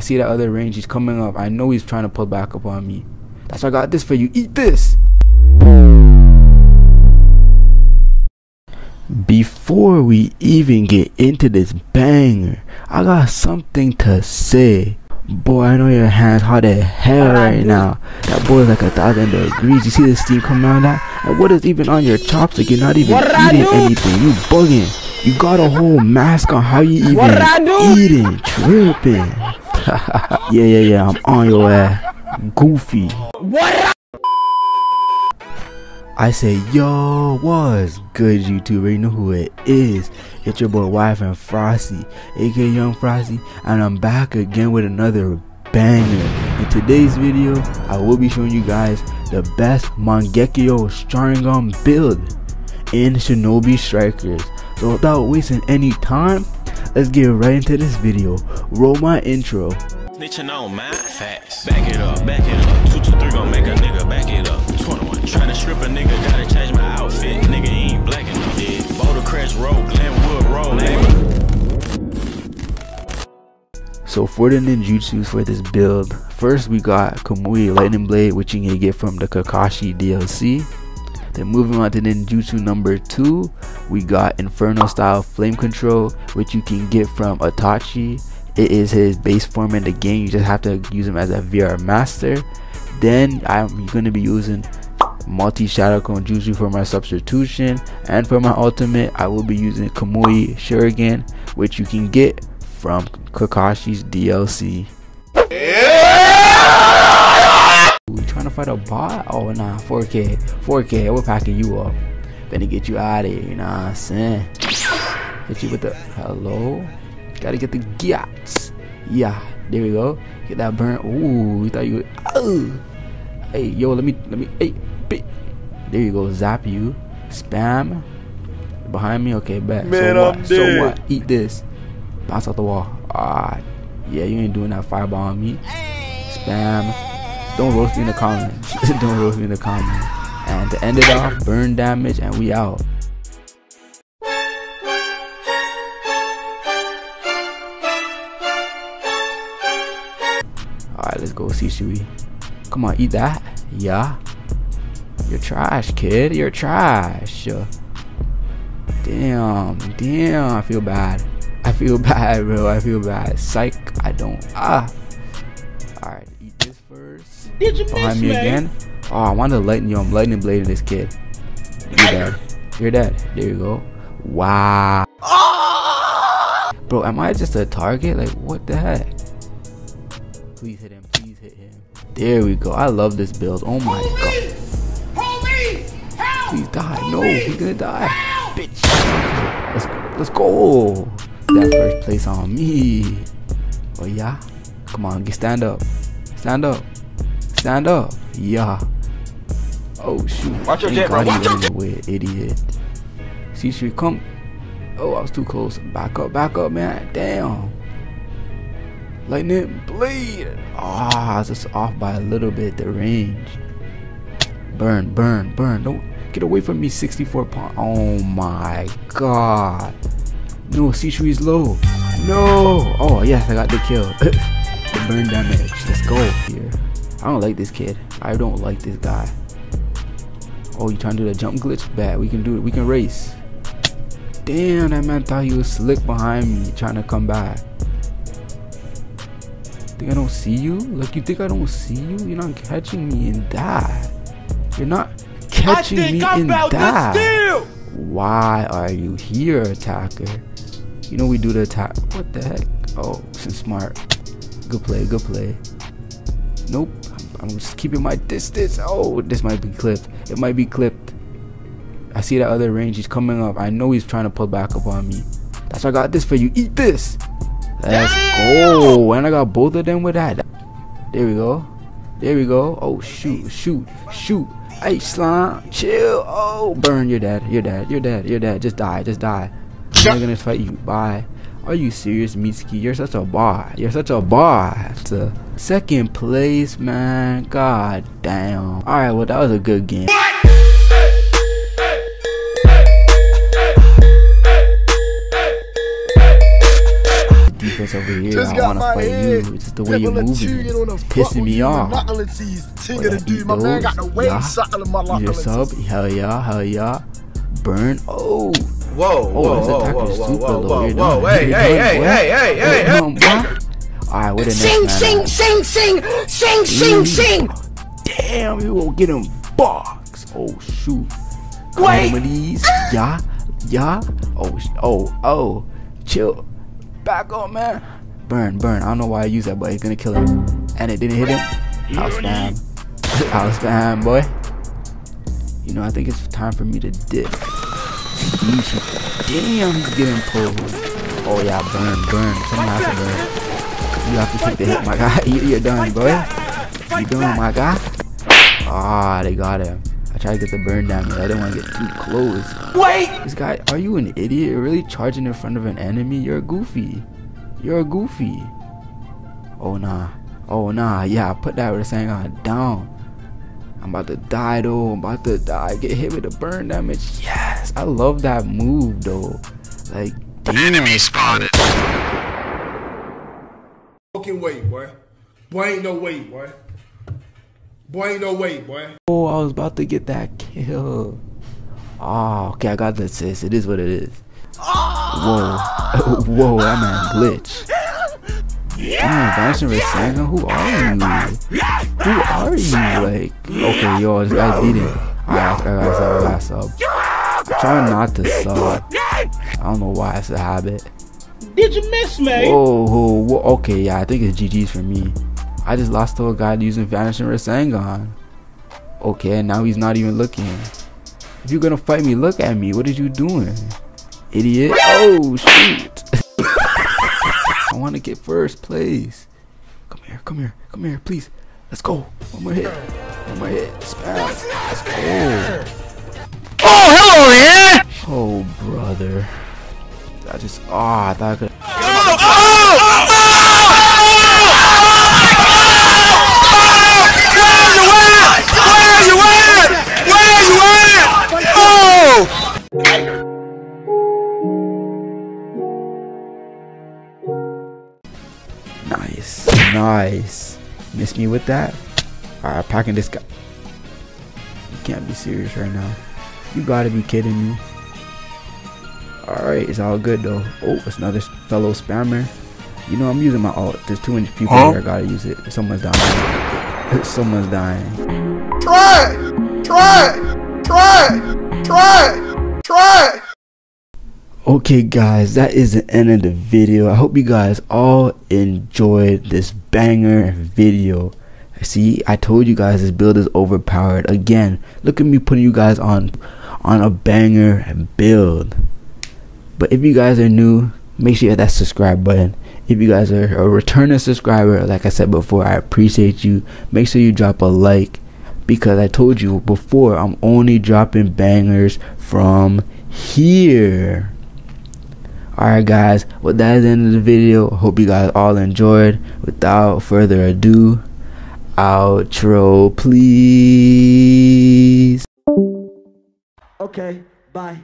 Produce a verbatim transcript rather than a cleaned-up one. I see that other range, he's coming up. I know he's trying to pull back upon me. That's why I got this for you. Eat this! Before we even get into this banger, I got something to say. Boy, I know your hands hot as hell right now. That boy is like a thousand degrees. You see the steam coming out of that? And what is even on your chopstick? You're not even eating anything. You bugging. You got a whole mask on. How you even eating? Tripping. yeah, yeah, yeah. I'm on your ass. Goofy. What? I say, yo, what's good, YouTuber? You know who it is. It's your boy, Wife and Frosty, aka Young Frosty, and I'm back again with another banger. In today's video, I will be showing you guys the best Mangekyo Sharingan build in Shinobi Strikers. So without wasting any time, let's get right into this video. Roll my intro. Snitching on my facts. Back it up, back it up. Two, two, three, gonna make a nigga back it up. Tryna strip a nigga, gotta change my outfit. Nigga ain't black enough. Yeah. Boulder Crest Road, Glenwood Road. Nigga. So for the ninjutsus for this build, first we got Kamui Lightning Blade, which you can get from the Kakashi D L C. Then moving on to ninjutsu number two, we got Inferno Style Flame Control, which you can get from Itachi. It is his base form in the game. You just have to use him as a V R master. Then I'm gonna be using multi shadow clone jutsu for my substitution, and for my ultimate I will be using Kamui Shuriken, which you can get from Kakashi's D L C. Yeah! We trying to fight a bot? Oh nah, four K, four K, we're packing you up. Gonna get you out of here, you know what I'm saying? Hit you with the hello. Gotta get the gyats. Yeah, there we go. Get that burn. Ooh, you thought you would. Oh. Hey, yo, let me, let me, hey, bit. There you go, zap you. Spam. Behind me, okay, bet. Man, so what? So what? Eat this. Bounce off the wall. Ah, yeah, you ain't doing that fireball on me. Spam. Don't roast me in the comments. Don't roast me in the comments. And to end it off, burn damage, and we out. Alright, let's go see Shui. Come on, eat that. Yeah. You're trash, kid. You're trash. Damn. Damn. I feel bad. I feel bad, bro. I feel bad. Psych. I don't. Ah. Alright, eat this first. Did you behind miss, me man? Again? Oh, I want to lighten you. I'm lightning blading this kid. You're dead. You're dead. There you go. Wow. Oh! Bro, am I just a target? Like, what the heck? Please hit him, please hit him. There we go. I love this build. Oh my Police! God. Police! Help! Please die. Police! No, he's gonna die. Help! Bitch. Let's go. Let's go. That first place on me. Oh yeah. Come on, get stand up. Stand up. Stand up. Yeah. Oh shoot. Watch your jet, bro. Watch your jet. Weird idiot. C three, come. Oh, I was too close. Back up, back up, man. Damn. Lightning Blade. Ah, oh, I was just off by a little bit the range. Burn, burn, burn. Don't get away from me. sixty-four pound. Oh my god. No, Shishui's low. No. Oh, yes, I got the kill. The burn damage. Let's go here. I don't like this kid. I don't like this guy. Oh, you trying to do the jump glitch? Bad. We can do it. We can race. Damn, that man thought he was slick behind me trying to come back. Think I don't see you? Like, you think I don't see you? You're not catching me in that. You're not catching I think me I'm in about that. To steal. Why are you here, attacker? You know we do the attack. What the heck? Oh, since smart. Good play, good play. Nope. I'm, I'm just keeping my distance. Oh, this might be clipped. It might be clipped. I see that other range. He's coming up. I know he's trying to pull back upon me. That's why I got this for you. Eat this. Let's go. And I got both of them with that. There we go. There we go. Oh, shoot, shoot, shoot. Hey, slime. Chill. Oh, burn. You're dead. You're dead. You're dead. You're dead. Just die. Just die. I'm not going to fight you. Bye. Are you serious, Mitsuki? You're such a bot. You're such a bot. Second place, man. God damn. All right. Well, that was a good game. defense over here. Just I got wanna my fight head. You. It's just the way you're moving. You know, it's pissing me off. Your sub, hell yeah, hell yeah. Burn. Oh. Whoa, whoa, oh, whoa, whoa, whoa, super whoa, low. Whoa, whoa, whoa, hey, hey, hey, hey, hey, hey, hey. Alright, what the sing, next sing, sing, sing, sing, sing, sing, sing. Damn, you won't get him boxed. Oh, shoot. Wait. Comedies. Yeah, yeah. Oh, oh, oh. Chill. Back up, man. Burn, burn. I don't know why I used that, but it's gonna kill him. And it didn't hit him. I'll spam. I'll spam, boy. You know, I think it's time for me to dip. Damn, he's getting pulled. Oh, yeah, burn, burn. Someone has to burn. You have to take the hit, my guy. You're done, boy. You're done, my guy. Ah, they got him. I tried to get the burn damage. I didn't want to get too close. Wait! This guy, are you an idiot? You're really charging in front of an enemy? You're a goofy. You're a goofy. Oh, nah. Oh, nah. Yeah, I put that Rasangon down. I'm about to die though, I'm about to die, get hit with the burn damage, yes, I love that move though, like, damn. Enemy spotted. Fucking way, boy, boy ain't no way, boy, boy ain't no way, boy. Oh, I was about to get that kill. Oh, okay, I got the assist, it is what it is. Whoa, whoa, that man glitched. Damn, Vanishing Rasangon, who are you? Who are you? Like, okay, yo, this guy's eating. Alright, I gotta sub, I gotta sub. I'm trying not to sub. I don't know why it's a habit. Did you miss me? Whoa, whoa, whoa, okay, yeah, I think it's G G's for me. I just lost to a guy using Vanishing Rasangon. Okay, and now he's not even looking. If you're gonna fight me, look at me. What are you doing? Idiot. Oh, shoot. I want to get first place. Come here, come here, come here, please. Let's go. One more hit. One more hit. Spaz. Let's go. Oh, hello there. Oh, brother. I just. Ah, oh, I thought I could. Oh, oh, oh, oh. Nice, nice. Miss me with that? Alright, packing this guy. You can't be serious right now. You gotta be kidding me. Alright, it's all good though. Oh, it's another fellow spammer. You know, I'm using my ult. There's too many people huh? here. I gotta use it. Someone's dying. Someone's dying. Try! Try! Try! Try! Try! Okay guys, that is the end of the video. I hope you guys all enjoyed this banger video. See, I told you guys this build is overpowered. Again, look at me putting you guys on on a banger build. But if you guys are new, make sure you hit that subscribe button. If you guys are a returning subscriber, like I said before, I appreciate you. Make sure you drop a like, because I told you before, I'm only dropping bangers from here. Alright guys, well that is the end of the video. Hope you guys all enjoyed. Without further ado, outro please. Okay, bye.